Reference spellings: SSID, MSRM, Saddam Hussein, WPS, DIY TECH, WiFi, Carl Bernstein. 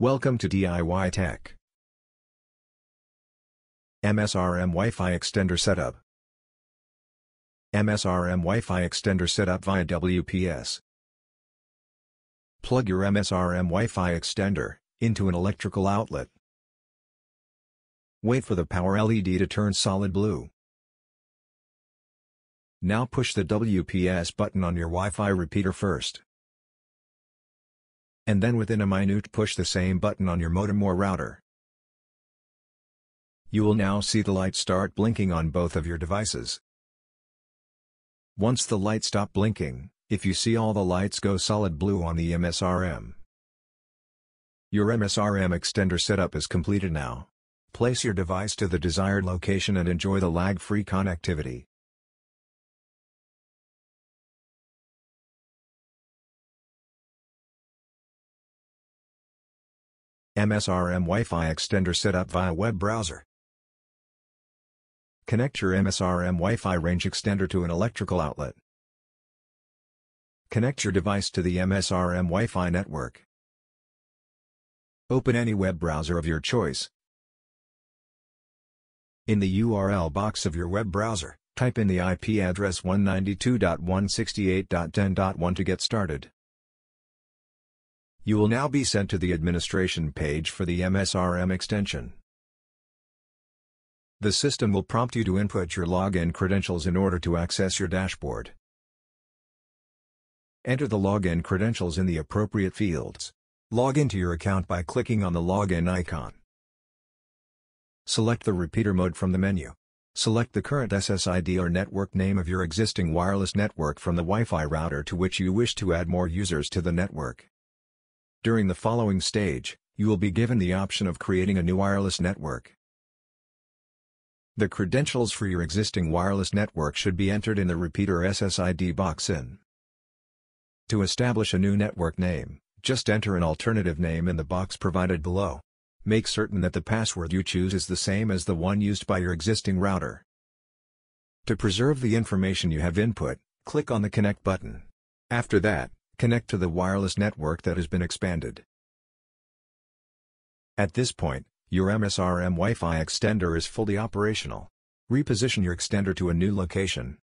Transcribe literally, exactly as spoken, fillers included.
Welcome to D I Y Tech. M S R M Wi-Fi Extender Setup. M S R M Wi-Fi Extender Setup via W P S. Plug your M S R M Wi-Fi extender into an electrical outlet. Wait for the power L E D to turn solid blue. Now push the W P S button on your Wi-Fi repeater first, and then within a minute push the same button on your modem or router. You will now see the light start blinking on both of your devices. Once the light stops blinking, if you see all the lights go solid blue on the M S R M, your M S R M extender setup is completed now. Place your device to the desired location and enjoy the lag-free connectivity. M S R M Wi-Fi Extender Setup via web browser. Connect your M S R M Wi-Fi range extender to an electrical outlet. Connect your device to the M S R M Wi-Fi network. Open any web browser of your choice. In the U R L box of your web browser, type in the I P address one ninety-two dot one sixty-eight dot ten dot one to get started. You will now be sent to the administration page for the M S R M extension. The system will prompt you to input your login credentials in order to access your dashboard. Enter the login credentials in the appropriate fields. Log into your account by clicking on the login icon. Select the repeater mode from the menu. Select the current S S I D or network name of your existing wireless network from the Wi-Fi router to which you wish to add more users to the network. During the following stage, you will be given the option of creating a new wireless network. The credentials for your existing wireless network should be entered in the repeater S S I D box in. To establish a new network name, just enter an alternative name in the box provided below. Make certain that the password you choose is the same as the one used by your existing router. To preserve the information you have input, click on the Connect button. After that, connect to the wireless network that has been expanded. At this point, your M S R M Wi-Fi extender is fully operational. Reposition your extender to a new location.